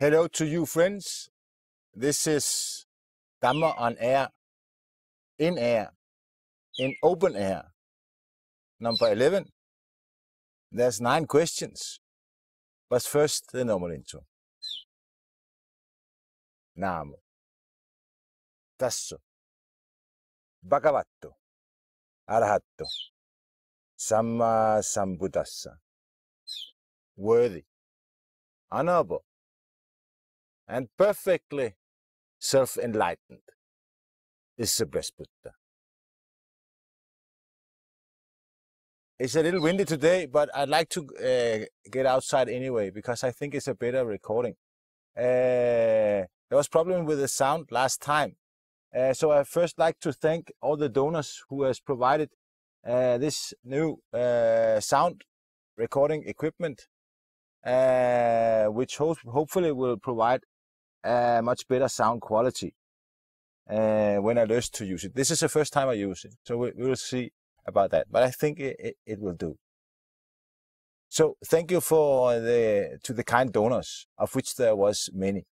Hello to you, friends. This is Dhamma on air, in air, in open air. Number 11. There's 9 questions, but first the normal intro. Namu Daso Bhagavato Arhato Sama Sambuddhasa. Worthy, honorable, and perfectly self-enlightened is the blessed Buddha. It's a little windy today, but I'd like to get outside anyway, because I think it's a better recording. There was a problem with the sound last time. So I first like to thank all the donors who has provided this new sound recording equipment, which hopefully will provide much better sound quality when I learn to use it. This is the first time I use it, so we will see about that, but I think it will do. So thank you to the kind donors, of which there was many.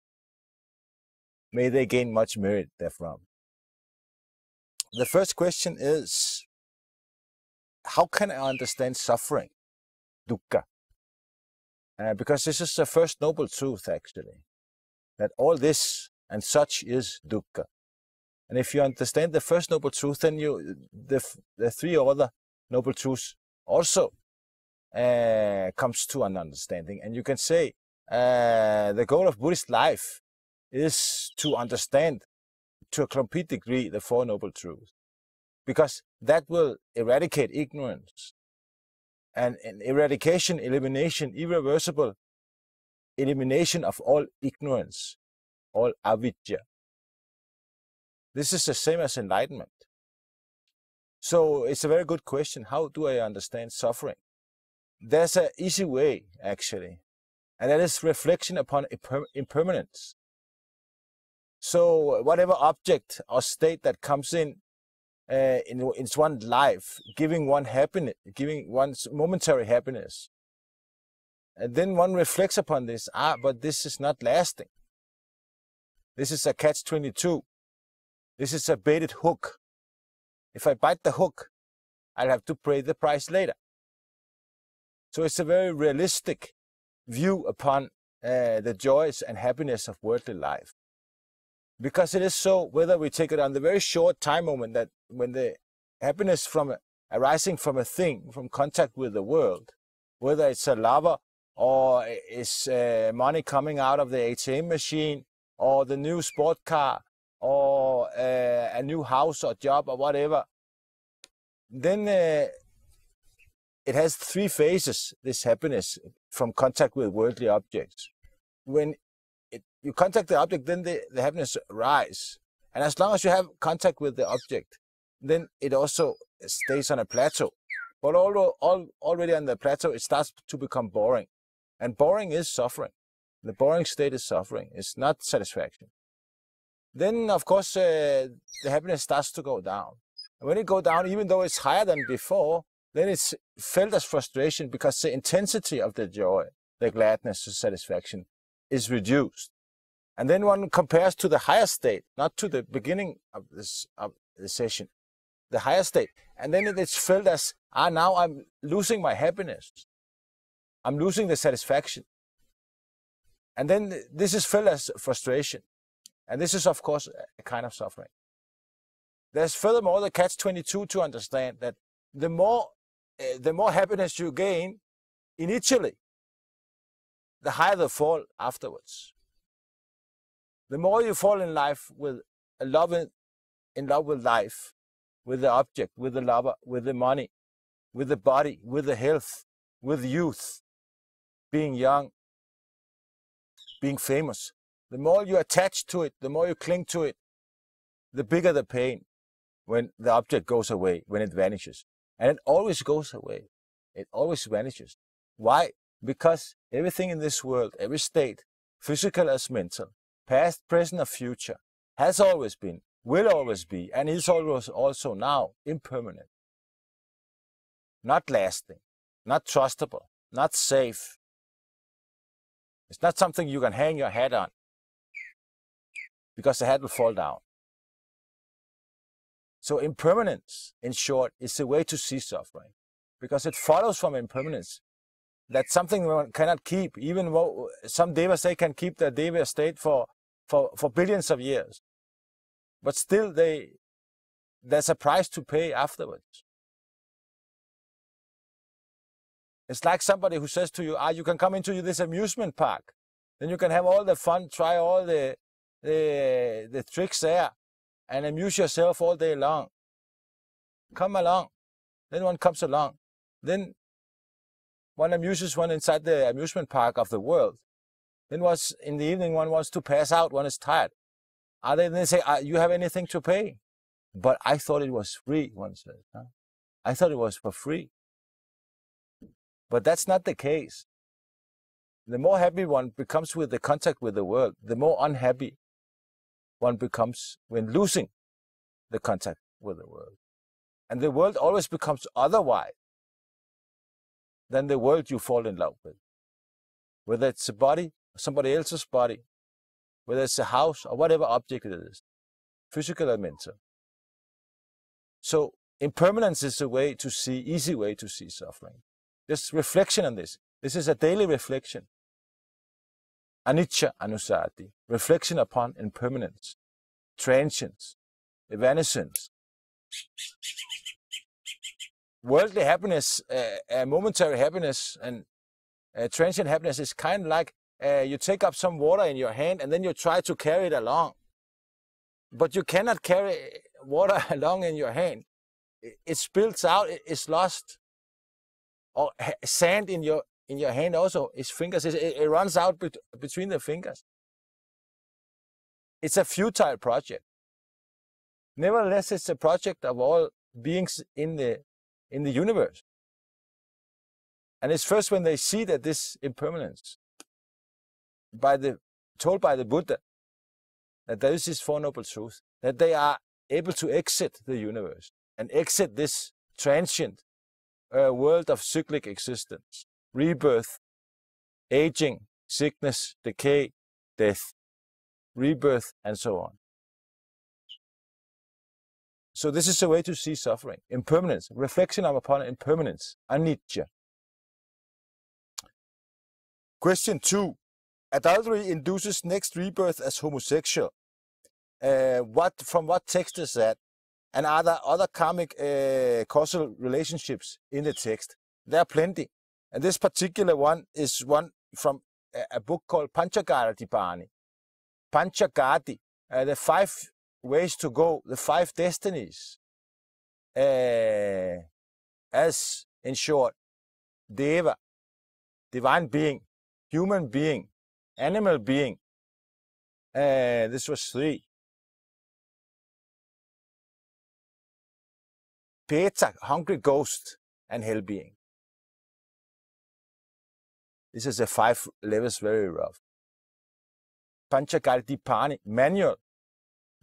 May they gain much merit therefrom. The first question is, how can I understand suffering, dukkha? Because this is the first noble truth, actually, that all this and such is dukkha. And if you understand the first noble truth, then the 3 other noble truths also comes to an understanding. And you can say the goal of Buddhist life is to understand, to a complete degree, the 4 noble truths, because that will eradicate ignorance. And eradication, elimination, irreversible elimination of all ignorance, all avidya. This is the same as enlightenment. So it's a very good question. How do I understand suffering? There's an easy way, actually, and that is reflection upon impermanence. So whatever object or state that comes in one's life, giving one happiness, giving one's momentary happiness, and then one reflects upon this, but this is not lasting. This is a catch-22. This is a baited hook. If I bite the hook, I'll have to pay the price later. So it's a very realistic view upon the joys and happiness of worldly life. Because it is so, whether we take it on the very short time moment that when the happiness arising from a thing, from contact with the world, whether it's a lover or it's money coming out of the ATM machine or the new sport car, or a new house or job or whatever, then it has 3 phases, this happiness from contact with worldly objects. When you contact the object, then the happiness rises. And as long as you have contact with the object, then it also stays on a plateau. But although already on the plateau, it starts to become boring. And boring is suffering. The boring state is suffering. It's not satisfaction. Then, of course, the happiness starts to go down. And when it goes down, even though it's higher than before, then it's felt as frustration because the intensity of the joy, the gladness, the satisfaction is reduced. And then one compares to the higher state, not to the beginning of the session, the higher state. And then it's felt as, now I'm losing my happiness. I'm losing the satisfaction. And then this is felt as frustration. And this is, of course, a kind of suffering. There's furthermore the catch-22 to understand that the more happiness you gain initially, the higher the fall afterwards. The more you fall in life with in love with life, with the object, with the lover, with the money, with the body, with the health, with youth, being young, being famous. The more you attach to it, the more you cling to it, the bigger the pain when the object goes away, when it vanishes. And it always goes away. It always vanishes. Why? Because everything in this world, every state, physical as mental, past, present or future, has always been, will always be, and is always also now impermanent. Not lasting, not trustable, not safe. It's not something you can hang your hat on, because the hat will fall down. So impermanence, in short, is the way to see suffering, because it follows from impermanence that something one cannot keep. Even though some devas, they can keep their deva state for billions of years, but still there's a price to pay afterwards. It's like somebody who says to you, you can come into this amusement park, then you can have all the fun, try all the tricks there, and amuse yourself all day long. Come along. Then one comes along. Then one amuses one inside the amusement park of the world. Then in the evening one wants to pass out, one is tired. They say, you have anything to pay? But I thought it was free, one says. Huh? I thought it was for free. But that's not the case. The more happy one becomes with the contact with the world, the more unhappy one becomes when losing the contact with the world. And the world always becomes otherwise than the world you fall in love with. Whether it's a body, somebody else's body, whether it's a house or whatever object it is, physical or mental. So impermanence is a way to see, easy way to see suffering. Just reflection on this. This is a daily reflection. Anicca Anusati, reflection upon impermanence, transience, evanescence. Worldly happiness, momentary happiness, and transient happiness is kind of like you take up some water in your hand and then you try to carry it along. But you cannot carry water along in your hand. It spills out, it's lost. Or sand in your hand also, its fingers, it runs out between the fingers. It's a futile project. Nevertheless, it's a project of all beings in the universe. And it's first when they see that this impermanence, told by the Buddha, that there is this Four Noble Truths, that they are able to exit the universe and exit this transient world of cyclic existence, rebirth, aging, sickness, decay, death, rebirth, and so on. So this is a way to see suffering, impermanence, reflection upon impermanence, anicca. Question 2. Adultery induces next rebirth as homosexual. From what text is that? And are there other karmic causal relationships in the text? There are plenty. And this particular one is one from a book called Panchagatidipani. Panchagati, the 5 ways to go, the 5 destinies. As, in short, Deva, divine being, human being, animal being. This was 3. Peta, hungry ghost, and hell being. This is the 5 levels, very rough. Panchagatidipani, manual.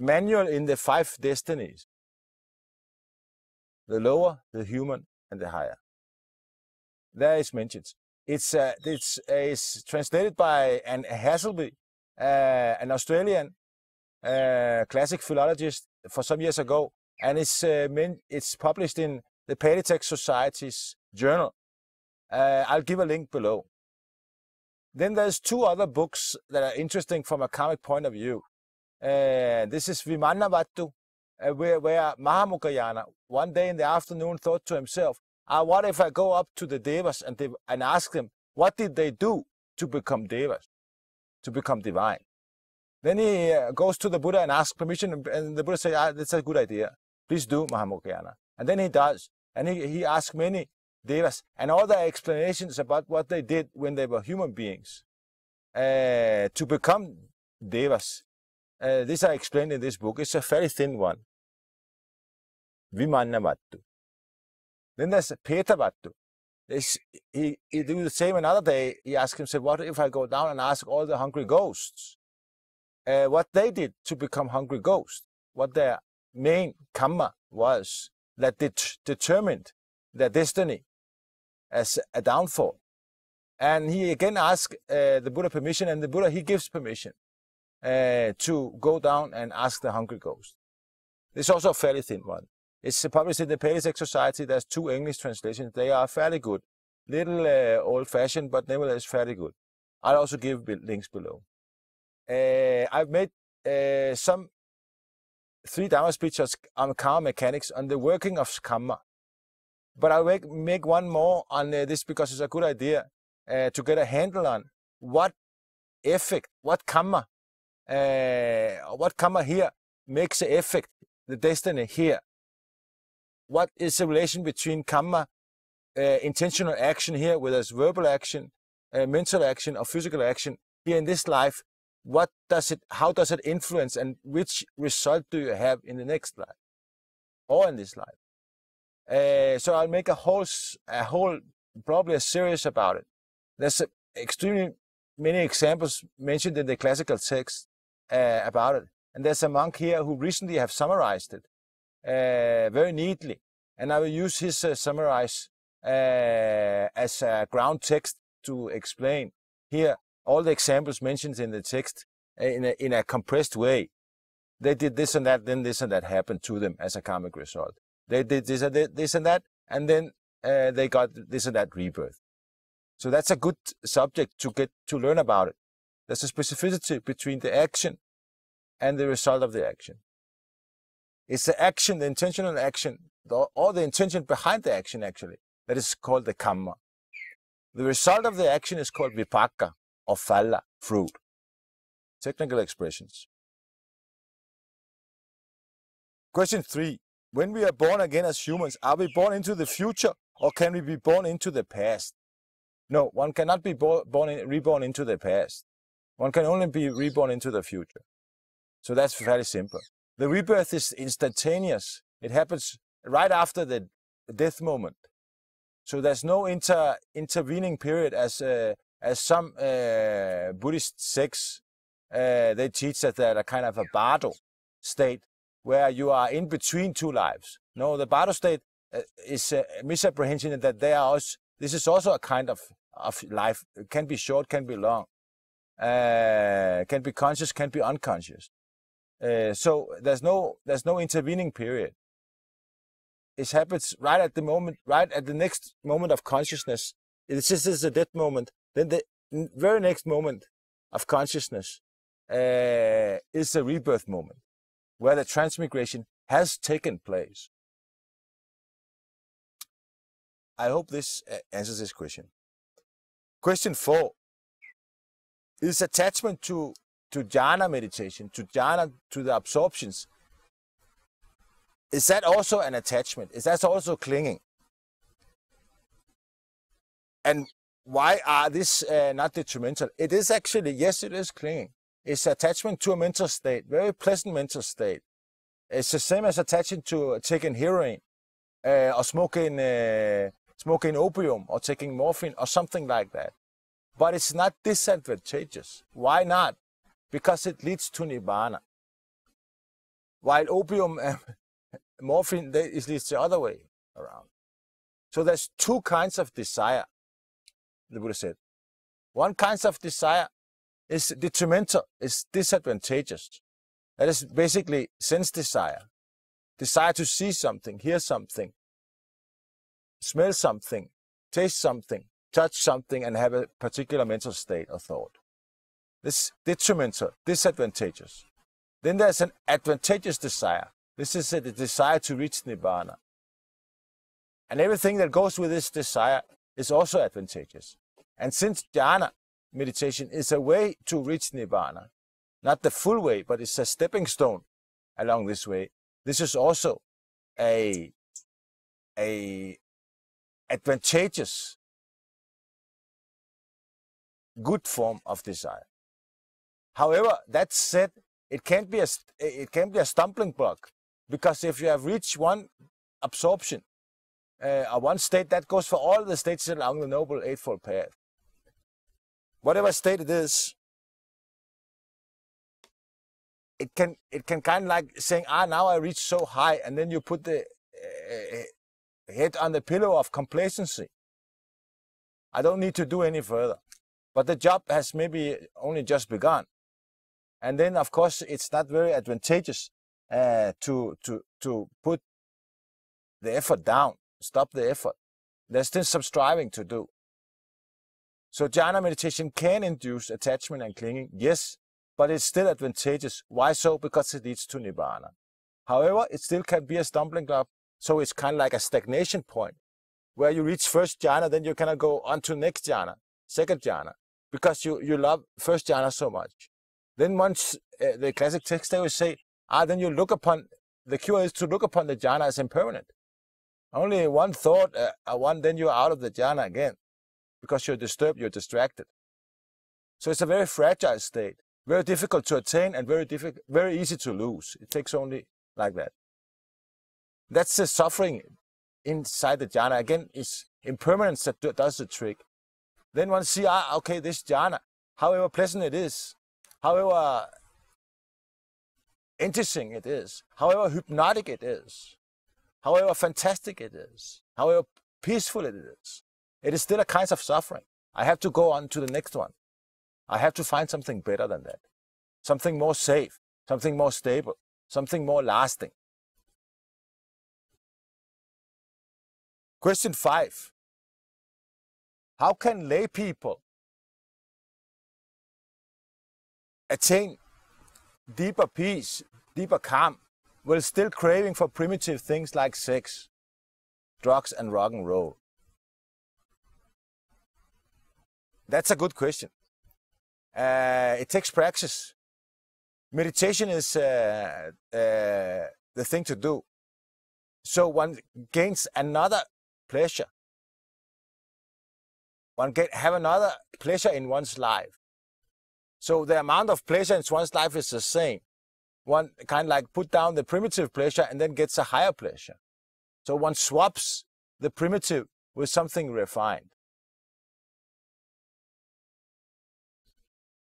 Manual in the 5 destinies. The lower, the human, and the higher. There is mentions. It's translated by Anne Hasselby, an Australian classic philologist, for some years ago. And it's published in the Pali Text Society's journal. I'll give a link below. Then there's 2 other books that are interesting from a karmic point of view. This is Vimannavattu, where Mahāmoggallāna one day in the afternoon thought to himself, what if I go up to the devas and ask them, what did they do to become devas, to become divine? Then he goes to the Buddha and asks permission, and the Buddha says, that's a good idea. Please do, Mahāmoggallāna. And then he does. And he asks many devas and all their explanations about what they did when they were human beings to become devas. These are explained in this book. It's a very thin one. Vimannavattu. Then there's Petavatthu. He do the same another day. He asks himself, what if I go down and ask all the hungry ghosts what they did to become hungry ghosts? What their main kamma was that determined their destiny as a downfall. And he again asks the Buddha permission, and the Buddha, he gives permission to go down and ask the hungry ghost. It's also a fairly thin one. It's published in the Pali Text Society. There's 2 English translations. They are fairly good. Little old-fashioned, but nevertheless fairly good. I'll also give links below. I've made some 3 Dhamma speeches on karma mechanics, on the working of kamma. But I'll make one more on this because it's a good idea to get a handle on what effect, what kamma here makes the effect, the destiny here. What is the relation between kamma, intentional action here, whether it's verbal action, mental action, or physical action here in this life? What does it, how does it influence, and which result do you have in the next life or in this life? So I'll make a whole probably a series about it. There's extremely many examples mentioned in the classical text about it, and there's a monk here who recently have summarized it very neatly, and I will use his summarize as a ground text to explain here all the examples mentioned in the text in a compressed way. They did this and that, then this and that happened to them as a karmic result. They did this and that, and then they got this and that rebirth. So that's a good subject to get to learn about it. There's a specificity between the action and the result of the action. It's the action, the intentional action, or the intention behind the action actually, that is called the kamma. The result of the action is called vipaka, or phala, fruit. Technical expressions. Question 3. When we are born again as humans, are we born into the future, or can we be born into the past? No, one cannot be reborn into the past. One can only be reborn into the future. So that's fairly simple. The rebirth is instantaneous. It happens right after the death moment. So there's no intervening period as some Buddhist sects, they teach that there are kind of a bardo state where you are in between 2 lives. No, the bardo state is a misapprehension that they are also, this is also a kind of life. It can be short, can be long, can be conscious, can be unconscious. So there's no intervening period. It happens right at the moment, right at the next moment of consciousness. It's just as a death moment. Then the very next moment of consciousness is the rebirth moment, where the transmigration has taken place. I hope this answers this question. Question 4. Is attachment to jhana meditation, to the absorptions, is that also an attachment? Is that also clinging? And why are this not detrimental? It is actually, yes, it is clinging. It's attachment to a mental state, very pleasant mental state. It's the same as attaching to taking heroin or smoking opium or taking morphine or something like that. But it's not disadvantageous. Why not? Because it leads to nibbana. While opium and morphine, it leads the other way around. So there's 2 kinds of desire, the Buddha said. One kind of desire is detrimental, is disadvantageous. That is basically sense desire. Desire to see something, hear something, smell something, taste something, touch something, and have a particular mental state or thought. This detrimental, disadvantageous. Then there's an advantageous desire. This is the desire to reach nibbana. And everything that goes with this desire is also advantageous. And since jhana meditation is a way to reach nibbana, not the full way, but it's a stepping stone along this way, this is also a advantageous, good form of desire. However, that said, it can be a stumbling block, because if you have reached one absorption, one state, that goes for all the states along the Noble Eightfold Path. Whatever state it is, it can kind of like saying, now I reach so high, and then you put the head on the pillow of complacency. I don't need to do any further. But the job has maybe only just begun. And then, of course, it's not very advantageous to put the effort down, stop the effort. There's still some striving to do. So jhana meditation can induce attachment and clinging, yes, but it's still advantageous. Why so? Because it leads to nibbana. However, it still can be a stumbling block, so it's kind of like a stagnation point, where you reach first jhana, then you cannot go on to next jhana, second jhana, because you love first jhana so much. Then once the classic text, they will say, then you look upon, the cure is to look upon the jhana as impermanent. Only one thought, then you're out of the jhana again, because you're disturbed, you're distracted. So it's a very fragile state, very difficult to attain and very easy to lose. It takes only like that. That's the suffering inside the jhana. Again, it's impermanence that does the trick. Then one sees, okay, this jhana, however pleasant it is, however interesting it is, however hypnotic it is, however fantastic it is, however peaceful it is still a kind of suffering. I have to go on to the next one. I have to find something better than that, something more safe, something more stable, something more lasting. Question 5. How can lay people attain deeper peace, deeper calm, while still craving for primitive things like sex, drugs, and rock and roll? That's a good question. It takes practice. Meditation is the thing to do. So one gains another pleasure. One can have another pleasure in one's life. So the amount of pleasure in one's life is the same. One kind of like put down the primitive pleasure and then gets a higher pleasure. So one swaps the primitive with something refined.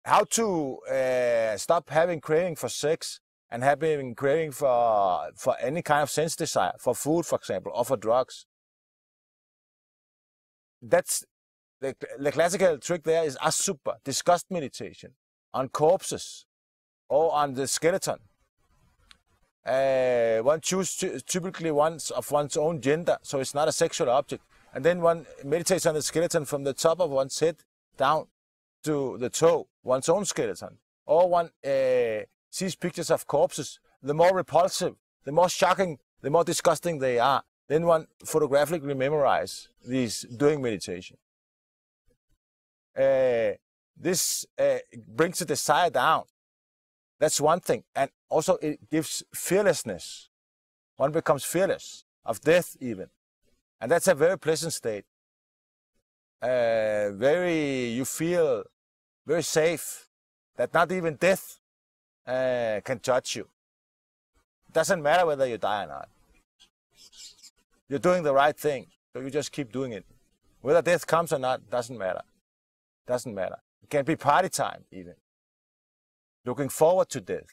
How to stop having craving for sex and having craving for any kind of sense desire, for food, for example, or for drugs. That's the classical trick there is asupa, disgust meditation, on corpses or on the skeleton. One chooses typically one's own gender, so it's not a sexual object. And then one meditates on the skeleton from the top of one's head down to the toe, one's own skeleton. Or one sees pictures of corpses. The more repulsive, the more shocking, the more disgusting they are. Then one photographically memorizes these during meditation. This brings the desire down. That's one thing. And also it gives fearlessness. One becomes fearless of death even. And that's a very pleasant state. You feel very safe, that not even death can touch you. It doesn't matter whether you die or not. You're doing the right thing, so you just keep doing it. Whether death comes or not, doesn't matter. Doesn't matter. It can be party time even. Looking forward to death,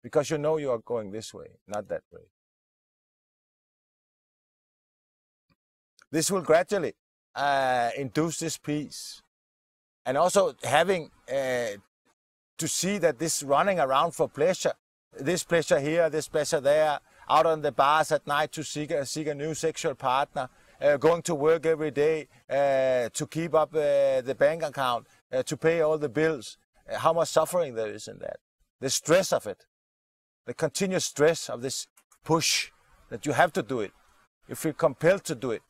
because you know you are going this way, not that way. This will gradually induce this peace, and also having to see that this running around for pleasure, this pleasure here, this pleasure there, out on the bars at night to seek a new sexual partner, going to work every day to keep up the bank account, to pay all the bills, how much suffering there is in that, the stress of it, the continuous stress of this push that you have to do it, you feel compelled to do it.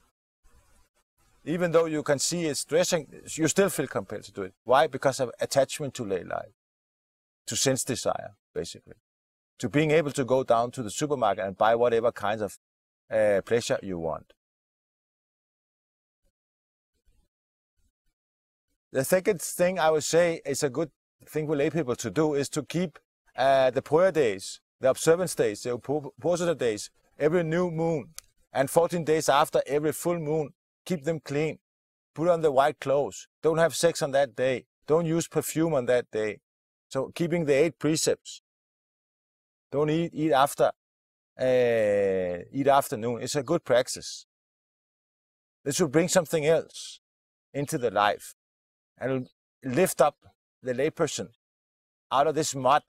Even though you can see it's stressing, you still feel compelled to do it. Why? Because of attachment to lay life, to sense desire, basically. To being able to go down to the supermarket and buy whatever kinds of pleasure you want. The second thing I would say is a good thing for lay people to do is to keep the poya days, the observance days, the opposite days, every new moon, and 14 days after every full moon. Keep them clean. Put on the white clothes. Don't have sex on that day. Don't use perfume on that day. So keeping the 8 precepts. Don't eat afternoon. It's a good practice. This will bring something else. into the life and lift up the layperson out of this mud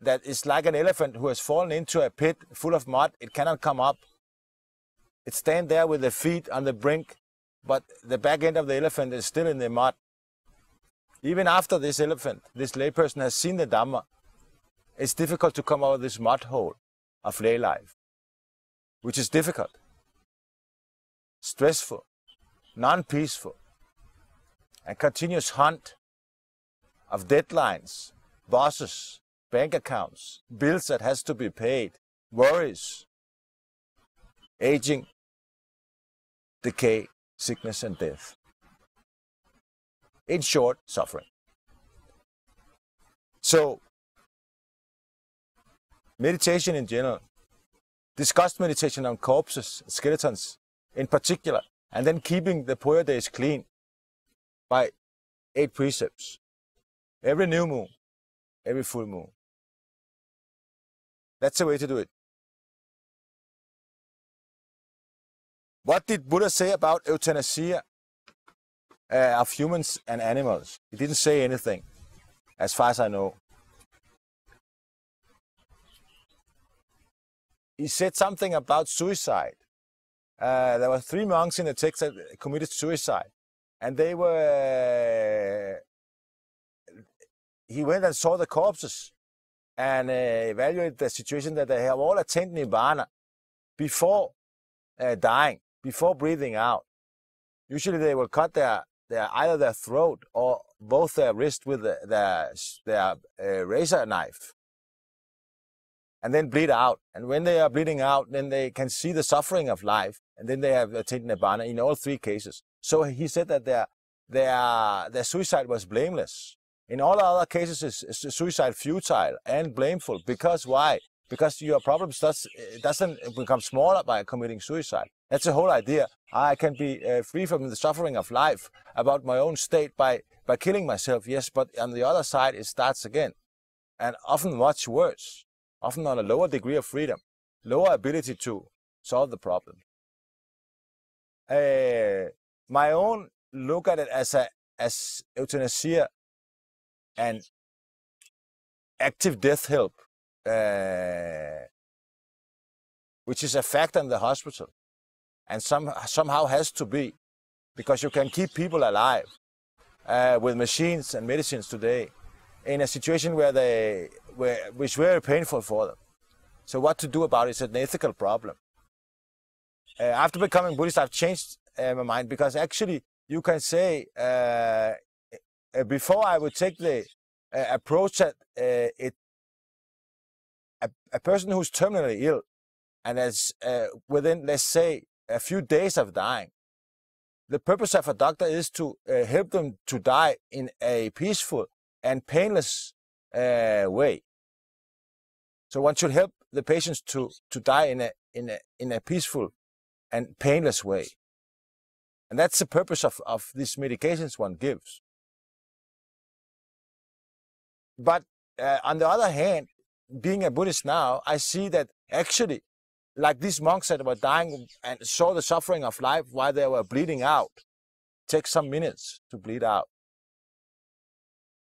that is like an elephant who has fallen into a pit full of mud. It cannot come up. It stands there with the feet on the brink, but the back end of the elephant is still in the mud. Even after this elephant, this layperson has seen the Dhamma, it's difficult to come out of this mud hole of lay life, which is difficult, stressful, non-peaceful, and continuous hunt of deadlines, bosses, bank accounts, bills that has to be paid, worries, aging, decay, sickness and death. In short, suffering. So, meditation in general, discussed meditation on corpses, skeletons in particular, and then keeping the poya days clean by 8 precepts. Every new moon, every full moon. That's the way to do it. What did Buddha say about euthanasia of humans and animals? He didn't say anything, as far as I know. He said something about suicide. There were 3 monks in the text that committed suicide, and they were... He went and saw the corpses and evaluated the situation that they have all attained nibbana before dying, before breathing out. Usually they will cut either their throat or both their wrist with their razor knife and then bleed out. And when they are bleeding out, then they can see the suffering of life, and then they have attained nibbana in all 3 cases. So he said that their suicide was blameless. In all other cases, is suicide futile and blameful. Because why? Because your problem doesn't become smaller by committing suicide. That's the whole idea. I can be free from the suffering of life about my own state by killing myself, yes, but on the other side, it starts again. And often much worse, often on a lower degree of freedom, lower ability to solve the problem. My own look at it as euthanasia and active death help, which is a fact in the hospital, and somehow has to be, because you can keep people alive with machines and medicines today in a situation which was very painful for them. So what to do about it is an ethical problem. After becoming Buddhist, I've changed my mind, because actually you can say before I would take the approach that a person who's terminally ill and is within, let's say, a few days of dying, the purpose of a doctor is to help them to die in a peaceful and painless way. So one should help the patients to die in a peaceful and painless way. And that's the purpose of these medications one gives. But on the other hand, being a Buddhist now, I see that actually, like these monks that were dying and saw the suffering of life while they were bleeding out, take some minutes to bleed out.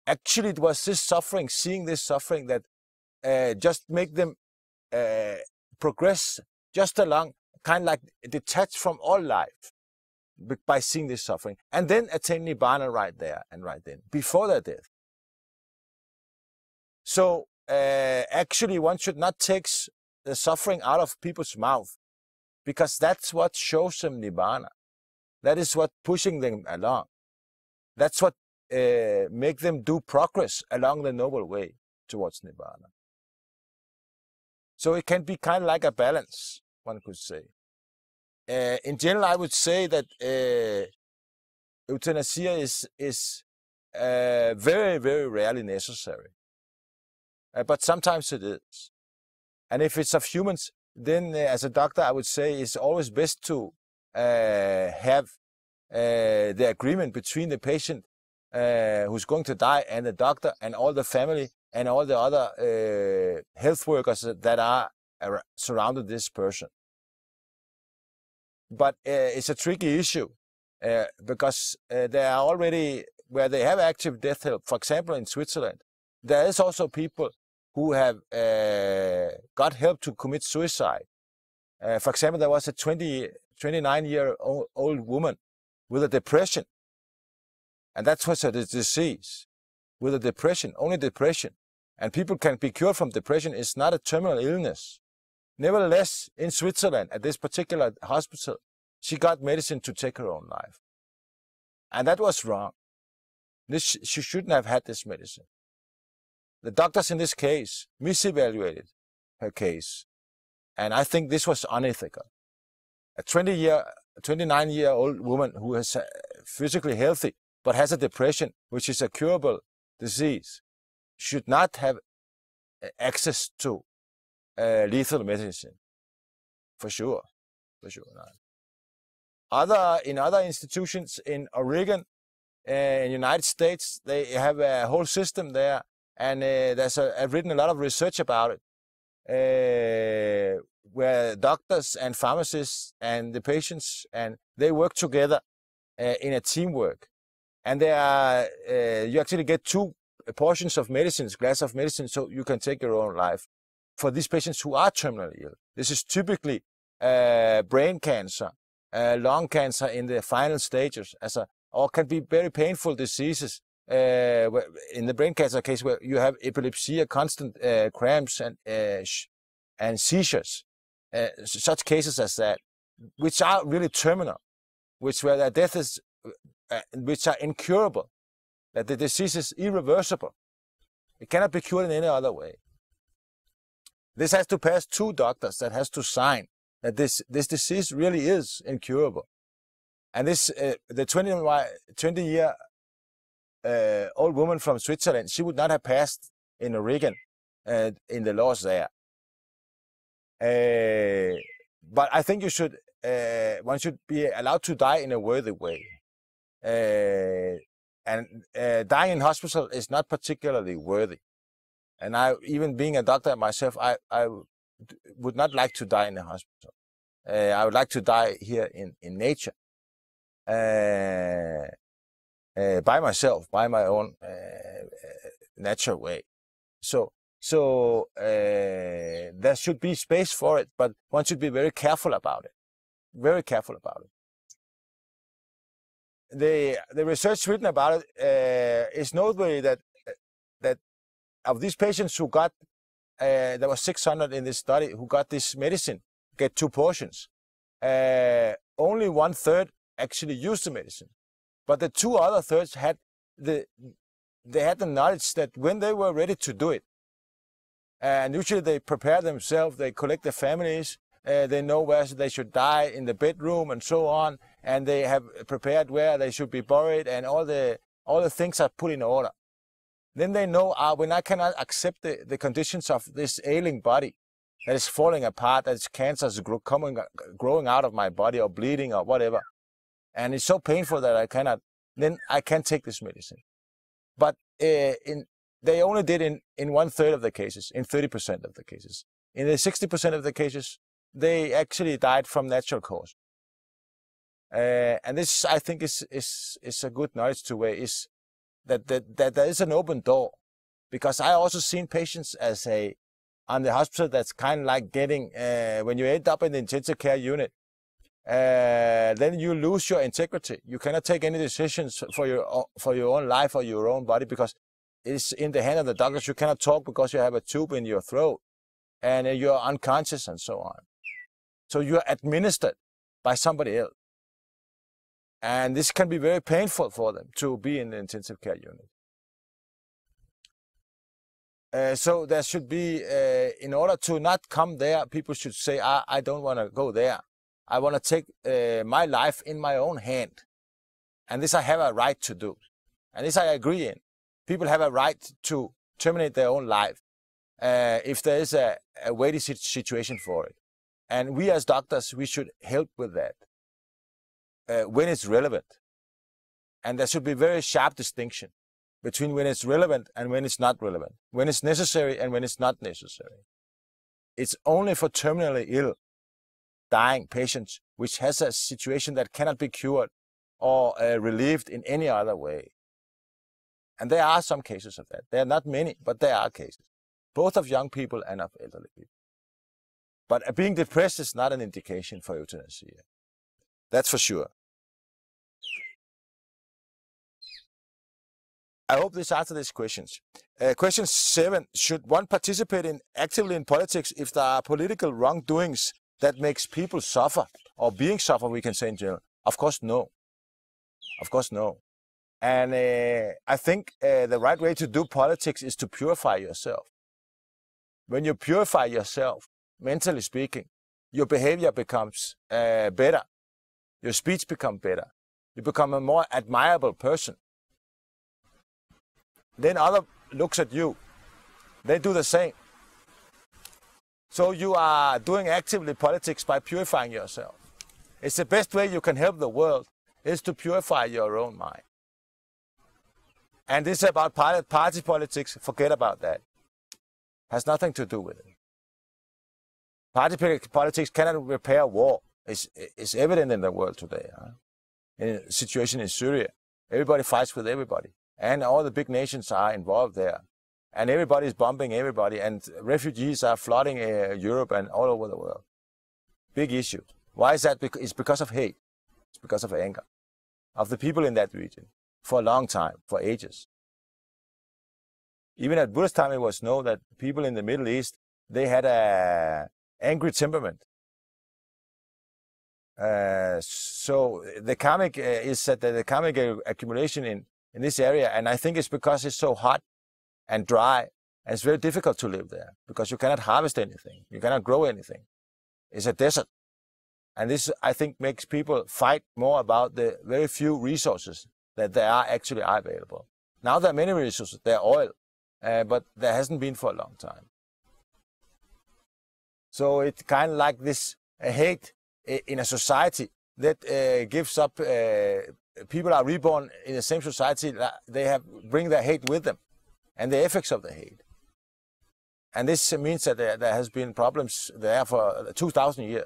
Actually, it was this suffering, seeing this suffering, that just make them progress just along, kind of like detached from all life by seeing this suffering, and then attain nibbana right there and right then, before their death. So actually one should not take the suffering out of people's mouth, because that's what shows them nibbana. That is what pushing them along. That's what make them do progress along the noble way towards nibbana. So it can be kind of like a balance, one could say. In general, I would say that euthanasia is very, very rarely necessary. But sometimes it is. And if it's of humans, then as a doctor, I would say it's always best to have the agreement between the patient who's going to die and the doctor and all the family and all the other health workers that are surrounded this person. But it's a tricky issue, because they are already, where they have active death help, for example in Switzerland, there is also people who have got help to commit suicide. For example, there was a 29-year-old woman with a depression, and that was a disease, with a depression, only depression. And people can be cured from depression. It's not a terminal illness. Nevertheless, in Switzerland, at this particular hospital, she got medicine to take her own life. And that was wrong. She shouldn't have had this medicine. The doctors in this case misevaluated her case. And I think this was unethical. A 29-year-old woman who is physically healthy but has a depression, which is a curable disease, should not have access to lethal medicine. For sure not. In other institutions in Oregon, in United States, they have a whole system there, and I've written a lot of research about it, where doctors and pharmacists and the patients, and they work together in a teamwork, and they are you actually get two portions of medicines, glass of medicine, so you can take your own life. For these patients who are terminally ill, this is typically brain cancer, lung cancer in the final stages, or can be very painful diseases. In the brain cancer case, where you have epilepsy, constant cramps and seizures, such cases as that, which are really terminal, where their death is, which are incurable, that the disease is irreversible. It cannot be cured in any other way. This has to pass two doctors that has to sign that this disease really is incurable. And this the 20-year-old woman from Switzerland, she would not have passed in Oregon in the laws there. But I think you should one should be allowed to die in a worthy way. And dying in hospital is not particularly worthy. And even being a doctor myself, I would not like to die in a hospital. I would like to die here in nature. By myself, by my own natural way. So there should be space for it, but one should be very careful about it. Very careful about it. The research written about it is noteworthy that of these patients who got, there were 600 in this study who got this medicine, get two portions. Only 1/3 actually used the medicine. But the two other thirds had the knowledge that when they were ready to do it, and usually they prepare themselves, they collect their families, they know where they should die in the bedroom and so on, and they have prepared where they should be buried, and all the things are put in order. Then they know, when I cannot accept the conditions of this ailing body that is falling apart, that is cancers growing out of my body or bleeding or whatever, and it's so painful that I cannot, then I can take this medicine. But they only did in 1/3 of the cases, in 30% of the cases. In the 60% of the cases, they actually died from natural cause. And this, I think, is a good knowledge to weigh, is that there is an open door. Because I also seen patients on the hospital, that's kind of like getting, when you end up in the intensive care unit, then you lose your integrity. You cannot take any decisions for your own life or your own body, because it's in the hand of the doctors. You cannot talk because you have a tube in your throat, and you're unconscious and so on. So you're administered by somebody else. And this can be very painful for them to be in the intensive care unit. So there should be, in order to not come there, people should say, I don't want to go there. I want to take my life in my own hand. And this I have a right to do. And this I agree in. People have a right to terminate their own life if there is a weighty situation for it. And we as doctors, we should help with that when it's relevant. And there should be very sharp distinction between when it's relevant and when it's not relevant, when it's necessary and when it's not necessary. It's only for terminally ill, dying patients, which has a situation that cannot be cured, or relieved in any other way. And there are some cases of that. There are not many, but there are cases, both of young people and of elderly people. But being depressed is not an indication for euthanasia. That's for sure. I hope this answers these questions. Question 7, should one participate actively in politics if there are political wrongdoings that makes people suffer, or being suffer, we can say in general? Of course, no. Of course, no. And I think the right way to do politics is to purify yourself. When you purify yourself, mentally speaking, your behavior becomes better. Your speech becomes better. You become a more admirable person. Then other looks at you. They do the same. So you are doing actively politics by purifying yourself. It's the best way you can help the world is to purify your own mind. And this is about party politics. Forget about that. Has nothing to do with it. Party politics cannot repair war. It's evident in the world today. In the situation in Syria, everybody fights with everybody. And all the big nations are involved there. And everybody is bombing everybody. And refugees are flooding Europe and all over the world. Big issue. Why is that? It's because of hate. It's because of anger of the people in that region for a long time, for ages. Even at Buddha's time, it was known that people in the Middle East, they had an angry temperament. So the karmic is that the karmic accumulation in this area, and I think it's because it's so hot and dry, and it's very difficult to live there because you cannot harvest anything, you cannot grow anything. It's a desert. And this, I think, makes people fight more about the very few resources that there are actually available. Now there are many resources, there are oil, but there hasn't been for a long time. So it's kind of like this hate in a society that gives up. People are reborn in the same society that they have bring their hate with them, and the effects of the hate. And this means that there has been problems there for 2,000 years,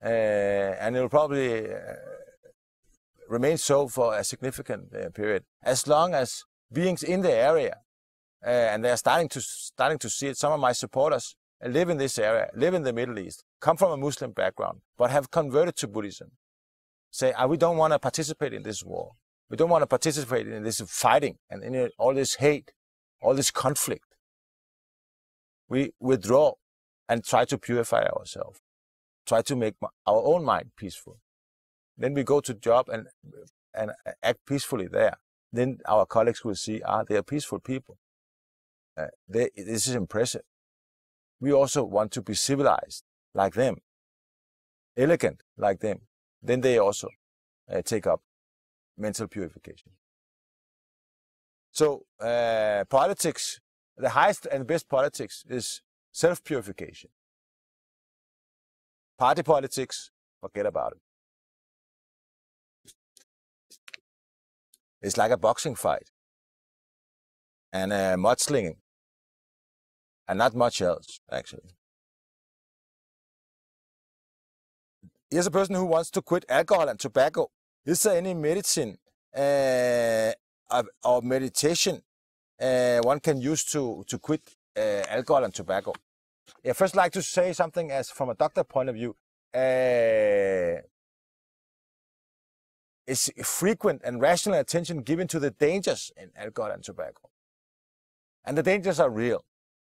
and it will probably remain so for a significant period, as long as beings in the area, and they are starting to see it. Some of my supporters live in this area, live in the Middle East, come from a Muslim background, but have converted to Buddhism. Say, we don't want to participate in this war. We don't want to participate in this fighting and in all this hate, all this conflict. We withdraw and try to purify ourselves, try to make our own mind peaceful. Then we go to job and act peacefully there. Then our colleagues will see, they are peaceful people. This is impressive. We also want to be civilized like them, elegant like them. Then they also take up mental purification. So politics, the highest and best politics is self-purification. Party politics, forget about it. It's like a boxing fight and mudslinging and not much else, actually. Here's a person who wants to quit alcohol and tobacco. Is there any medicine or meditation one can use to quit alcohol and tobacco? I first like to say something as from a doctor point of view. It's frequent and rational attention given to the dangers in alcohol and tobacco. And the dangers are real.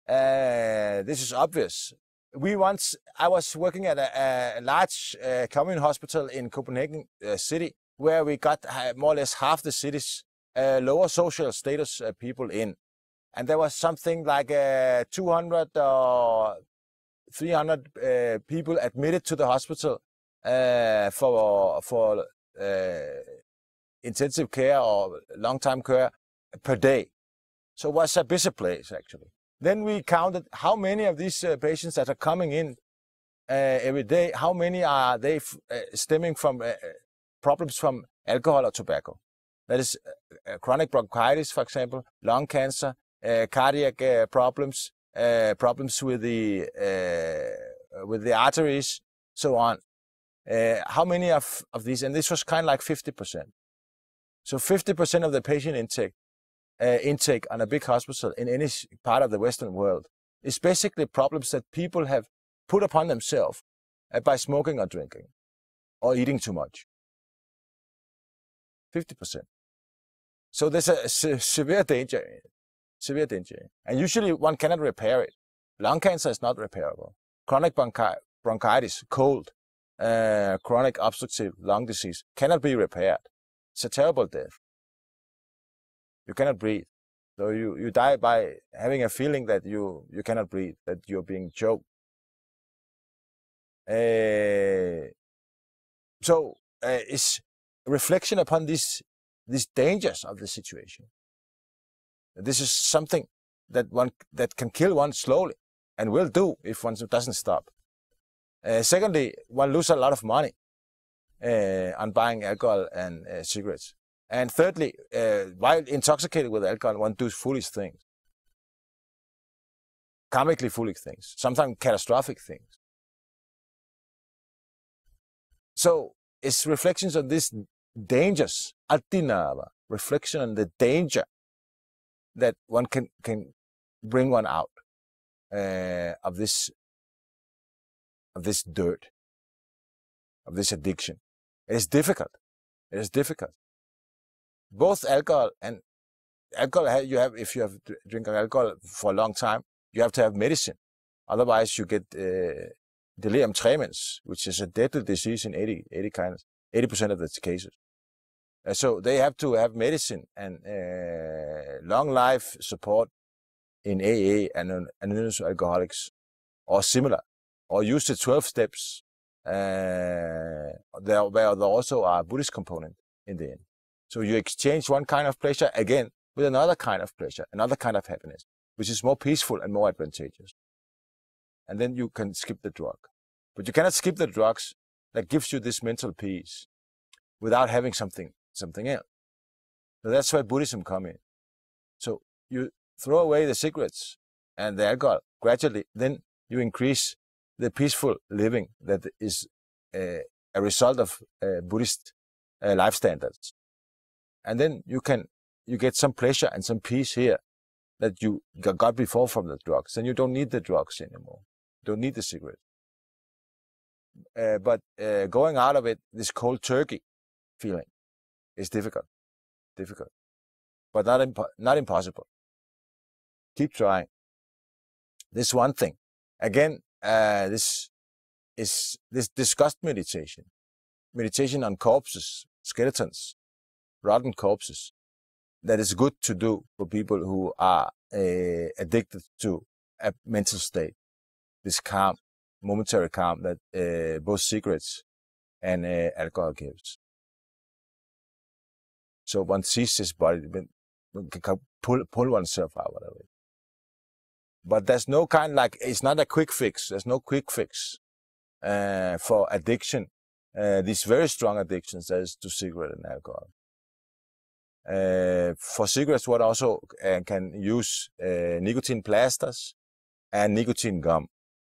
This is obvious. I was working at a large commune hospital in Copenhagen city, where we got more or less half the city's lower social status people in. And there was something like 200 or 300 people admitted to the hospital for intensive care or long-time care per day. So it was a busy place, actually. Then we counted how many of these patients that are coming in every day, how many are they stemming from problems from alcohol or tobacco. That is chronic bronchitis, for example, lung cancer, cardiac problems, problems with the arteries, so on. how many of these, and this was kind of like 50%. So 50% of the patient intake on a big hospital in any part of the Western world is basically problems that people have put upon themselves by smoking or drinking or eating too much. 50%. So there's a severe danger, severe danger. And usually one cannot repair it. Lung cancer is not repairable. Chronic bronchitis, cold, chronic obstructive lung disease cannot be repaired. It's a terrible death. You cannot breathe. So you die by having a feeling that you cannot breathe, that you're being choked. So it's reflection upon these dangers of the situation. This is something that can kill one slowly and will do if one doesn't stop. Secondly, one loses a lot of money on buying alcohol and cigarettes. And thirdly, while intoxicated with alcohol, one does foolish things, karmically foolish things, sometimes catastrophic things. So it's reflections on these dangers, adinava, reflection on the danger that one can bring one out of this dirt, of this addiction. It is difficult. It is difficult. Both alcohol and alcohol, if you have drinking alcohol for a long time, you have to have medicine. Otherwise, you get delirium tremens, which is a deadly disease in 80% of the cases. So they have to have medicine and long life support in AA and anonymous alcoholics or similar, or use the 12 steps where there also are Buddhist component in the end. So you exchange one kind of pleasure again with another kind of pleasure, another kind of happiness, which is more peaceful and more advantageous. And then you can skip the drug. But you cannot skip the drugs that gives you this mental peace without having something else. So that's where Buddhism comes in. So you throw away the cigarettes and the alcohol gradually, then you increase the peaceful living that is a result of Buddhist life standards. And then you get some pleasure and some peace here that you got before from the drugs. And you don't need the drugs anymore. You don't need the cigarette. But going out of it, this cold turkey feeling is difficult. Difficult. But not impossible. Keep trying. This one thing. Again, this is this disgust meditation. Meditation on corpses, skeletons, rotten corpses, that is good to do for people who are addicted to a mental state, this calm, momentary calm that both cigarettes and alcohol gives. So one sees his body, one can pull oneself out of it. But there's no kind like, it's not a quick fix. There's no quick fix for addiction, these very strong addictions that is to cigarette and alcohol. For cigarettes, one also can use nicotine plasters and nicotine gum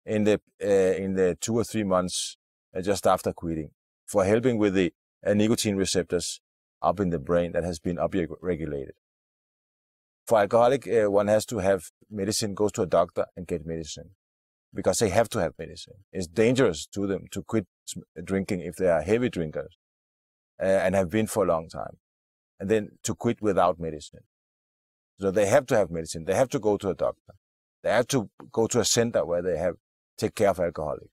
in the 2 or 3 months just after quitting, for helping with the nicotine receptors up in the brain that has been upregulated. For alcoholic, one has to have medicine, goes to a doctor and get medicine, because they have to have medicine. It's dangerous to them to quit drinking if they are heavy drinkers and have been for a long time. And then to quit without medicine. So they have to have medicine. They have to go to a doctor. They have to go to a center where they take care of alcoholics.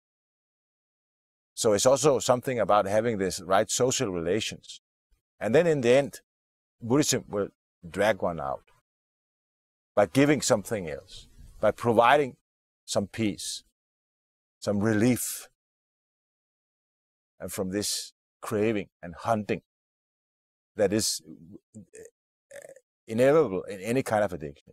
So it's also something about having this right social relations. And then in the end, Buddhism will drag one out by giving something else, by providing some peace, some relief, and from this craving and hunting that is inevitable in any kind of addiction.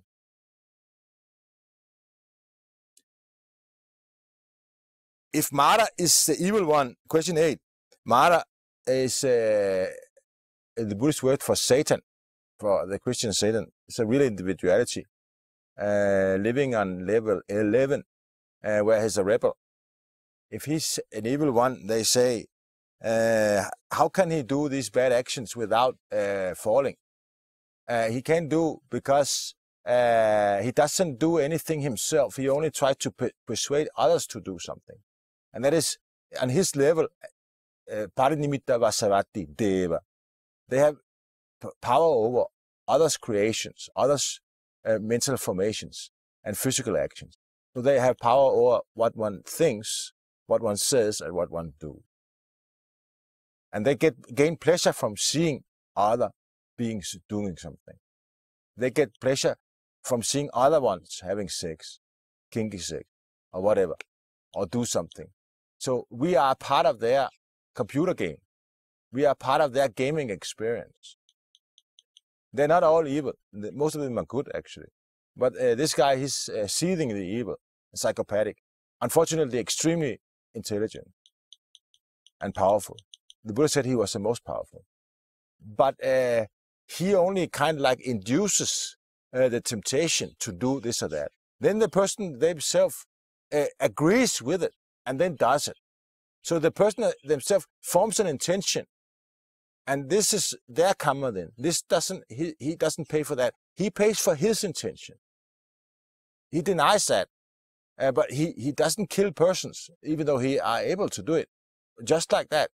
If Mara is the evil one, question 8, Mara is the Buddhist word for Satan, for the Christian Satan. It's a real individuality, living on level 11, where he's a rebel. If he's an evil one, they say How can he do these bad actions without falling? He can't do, because he doesn't do anything himself. He only tries to persuade others to do something. And that is, on his level, parinimitta vasavati deva. They have power over others' creations, others' mental formations and physical actions. So they have power over what one thinks, what one says, and what one do. And they gain pleasure from seeing other beings doing something. They get pleasure from seeing other ones having sex, kinky sex, or whatever, or do something. So we are part of their computer game. We are part of their gaming experience. They're not all evil. Most of them are good, actually. But this guy, he's seething the evil, psychopathic, unfortunately extremely intelligent and powerful. The Buddha said he was the most powerful. But he only kind of like induces the temptation to do this or that. Then the person themselves agrees with it and then does it. So the person themselves forms an intention. And this is their kamma then. This doesn't, he doesn't pay for that. He pays for his intention. He denies that. But he doesn't kill persons, even though he are able to do it. Just like that.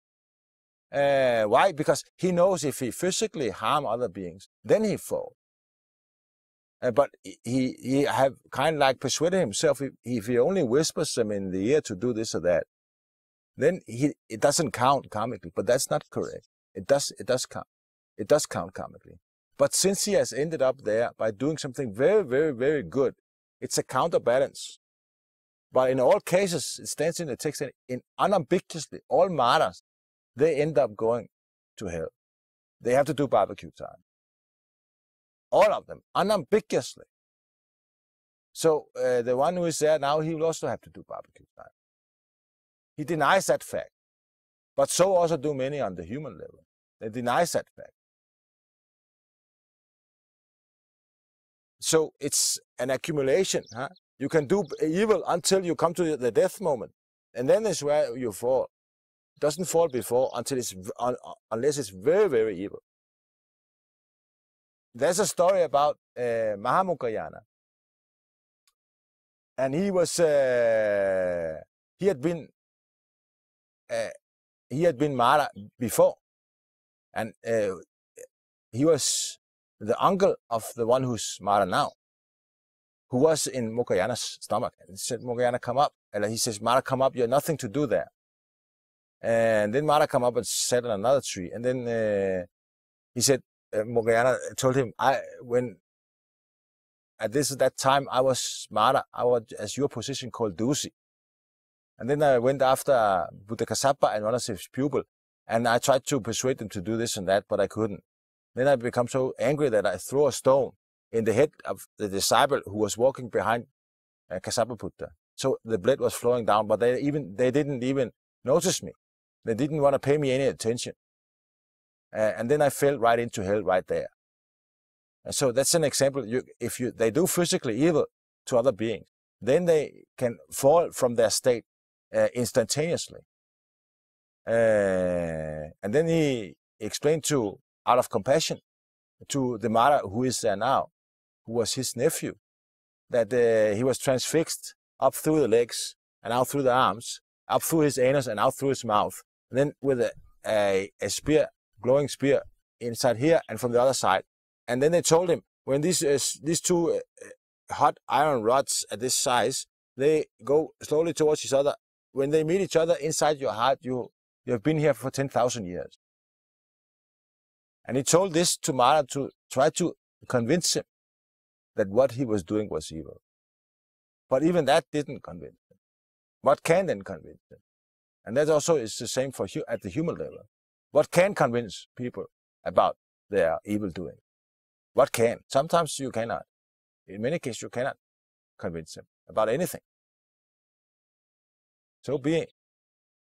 Why? Because he knows if he physically harm other beings, then he falls. But he have kind of like persuaded himself, if he only whispers them in the ear to do this or that, then it doesn't count karmically. But that's not correct. It does count. It does count karmically. But since he has ended up there by doing something very, very, very good, it's a counterbalance. But in all cases, it stands in the text, in unambiguously, all martyrs, they end up going to hell. They have to do barbecue time. All of them, unambiguously. So the one who is there now, he will also have to do barbecue time. He denies that fact. But so also do many on the human level. They deny that fact. So it's an accumulation. Huh? You can do evil until you come to the death moment. And then is where you fall. It doesn't fall before, until it's unless it's very, very evil. There's a story about Mahāmoggallāna. And he had been Mara before, and he was the uncle of the one who's Mara now, who was in Moggallāna's stomach. And he said, Moggallāna, come up. And he says, Mara, come up. You have nothing to do there. And then Mara come up and sat on another tree. And then he said, Moggallāna told him, at that time, I was Mara. I was, as your position, called Dusi. And then I went after Buddha Kasapa and one of his pupils, and I tried to persuade them to do this and that, but I couldn't. Then I became so angry that I threw a stone in the head of the disciple who was walking behind Kasapa Buddha. So the blood was flowing down, but they didn't even notice me. They didn't want to pay me any attention. And then I fell right into hell right there. And so that's an example. If they do physically evil to other beings, then they can fall from their state instantaneously. And then he explained to, out of compassion, to the Mara who is there now, who was his nephew, that he was transfixed up through the legs and out through the arms, up through his anus and out through his mouth, and then with a spear, glowing spear, inside here and from the other side. And then they told him, when these two hot iron rods at this size, they go slowly towards each other. When they meet each other inside your heart, you have been here for 10,000 years. And he told this to Mara to try to convince him that what he was doing was evil. But even that didn't convince him. What can then convince him? And that also is the same for at the human level. What can convince people about their evil doing? What can? Sometimes you cannot. In many cases, you cannot convince them about anything. So be it.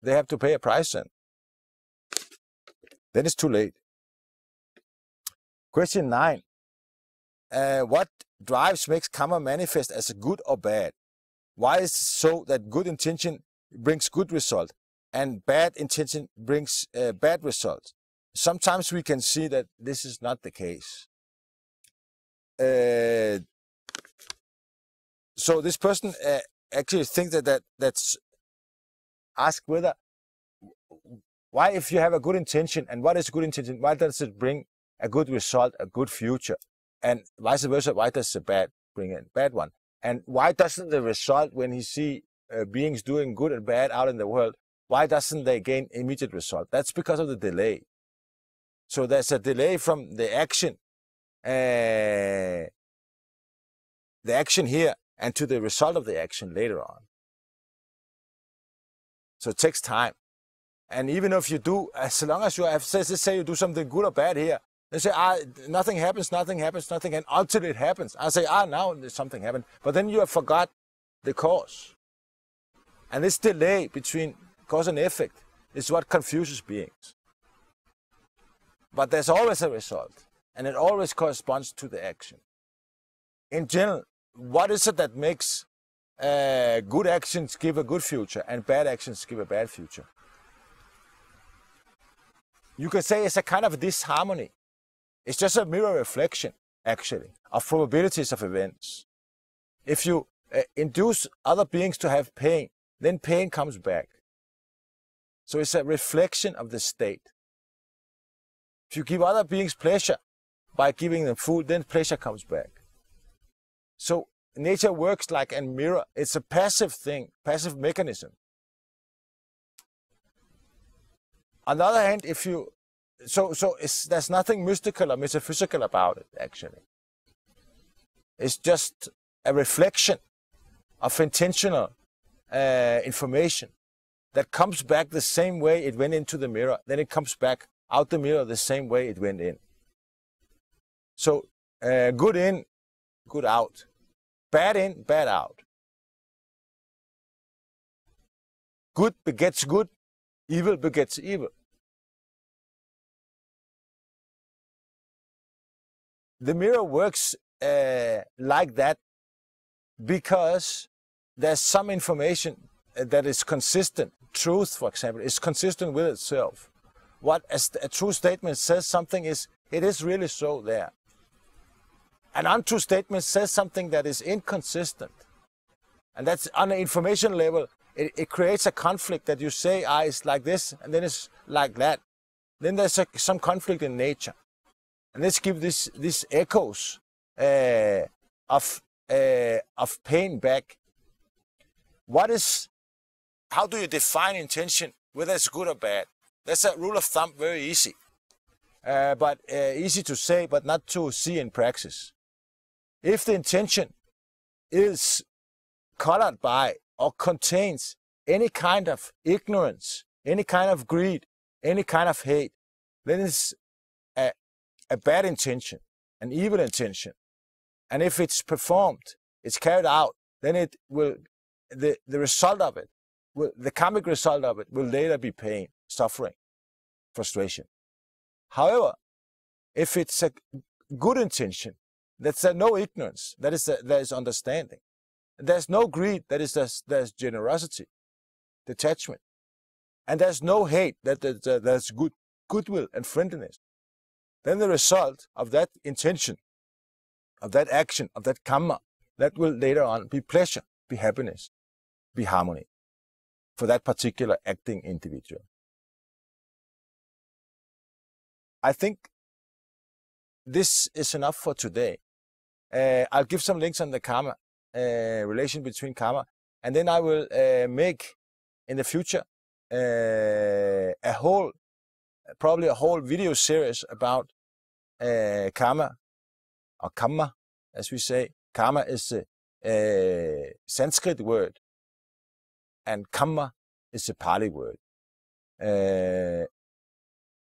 They have to pay a price then it's too late. Question 9. What drives makes karma manifest as good or bad? Why is it so that good intention brings good result, and bad intention brings bad results. Sometimes we can see that this is not the case. So this person actually thinks that's ask whether why, if you have a good intention, and what is a good intention, why does it bring a good result, a good future, and vice versa, why does the bad bring a bad one, and why doesn't the result when he see beings doing good and bad out in the world, why doesn't they gain immediate result? That's because of the delay. So there's a delay from the action, here, and to the result of the action later on. So it takes time. And even if you do, as long as you have, let's say you do something good or bad here, they say, nothing happens, nothing happens, nothing, and until it happens. I say, now something happened. But then you have forgot the cause. And this delay between cause and effect is what confuses beings. But there's always a result, and it always corresponds to the action. In general, what is it that makes good actions give a good future and bad actions give a bad future? You can say it's a kind of disharmony. It's just a mirror reflection, actually, of probabilities of events. If you induce other beings to have pain, then pain comes back. So it's a reflection of the state. If you give other beings pleasure by giving them food, then pleasure comes back. So nature works like a mirror. It's a passive thing, passive mechanism. On the other hand, if you, there's nothing mystical or metaphysical about it, actually. It's just a reflection of intentional information that comes back the same way it went into the mirror, then it comes back out the mirror the same way it went in. So good in, good out. Bad in, bad out. Good begets good, evil begets evil. The mirror works like that because there's some information that is consistent. Truth, for example, is consistent with itself. What a true statement says something is, it is really so there. An untrue statement says something that is inconsistent. And that's on an information level, it creates a conflict that you say, it's like this, and then it's like that. Then there's some conflict in nature. And let's give these echoes of pain back. How do you define intention, whether it's good or bad? That's a rule of thumb, very easy. Easy to say, but not to see in practice. If the intention is colored by or contains any kind of ignorance, any kind of greed, any kind of hate, then it's a bad intention, an evil intention. And if it's performed, it's carried out, then it will, the result of it, the karmic result of it will later be pain, suffering, frustration. However, if it's a good intention, that's no ignorance, there is understanding. There's no greed, there's generosity, detachment. And there's no hate, there's goodwill and friendliness. Then the result of that intention, of that action, of that kamma, that will later on be pleasure, be happiness, be harmony for that particular acting individual. I think this is enough for today. I'll give some links on the karma, relation between karma, and then I will make in the future probably a whole video series about karma, or kamma, as we say. Karma is a Sanskrit word, and kamma is a Pali word.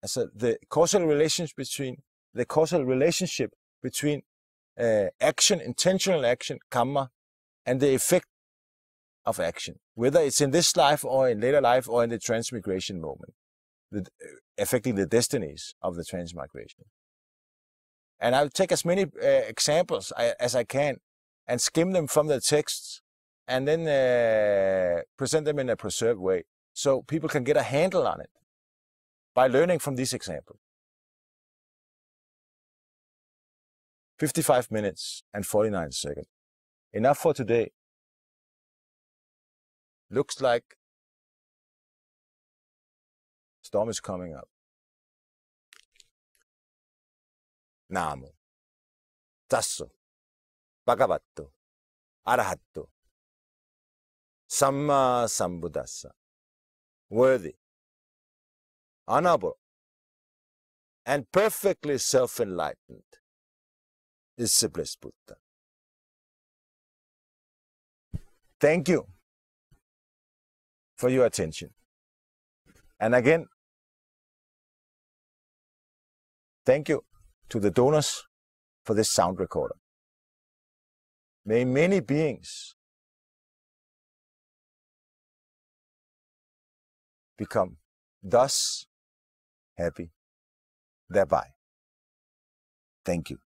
So the causal relationship between action, intentional action, kamma, and the effect of action, whether it's in this life or in later life or in the transmigration moment, affecting the destinies of the transmigration. And I'll take as many examples as I can and skim them from the texts and then present them in a preserved way. so people can get a handle on it by learning from these examples. 55 minutes and 49 seconds. Enough for today. Looks like storm is coming up. Namu Daso Bhagavato Arhato Sama Sambuddhasa. Worthy, honorable, and perfectly self-enlightened is the blessed Buddha. Thank you for your attention. And again, thank you to the donors for this sound recorder. May many beings become thus happy thereby. Thank you.